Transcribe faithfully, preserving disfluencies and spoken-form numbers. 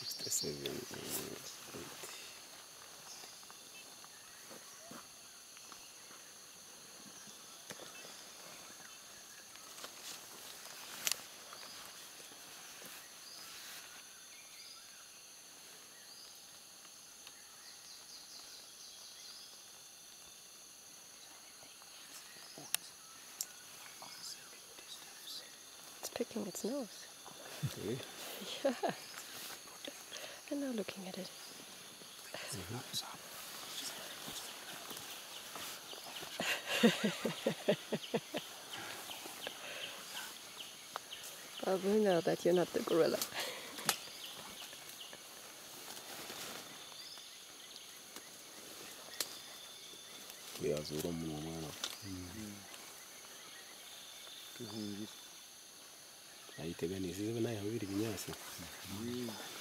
sixty-seven. Picking its nose. Really? Yeah. And now looking at it. Bob, we know that you're not the gorilla. We are the Roman. I eat a banana. This is a banana. How do you get it?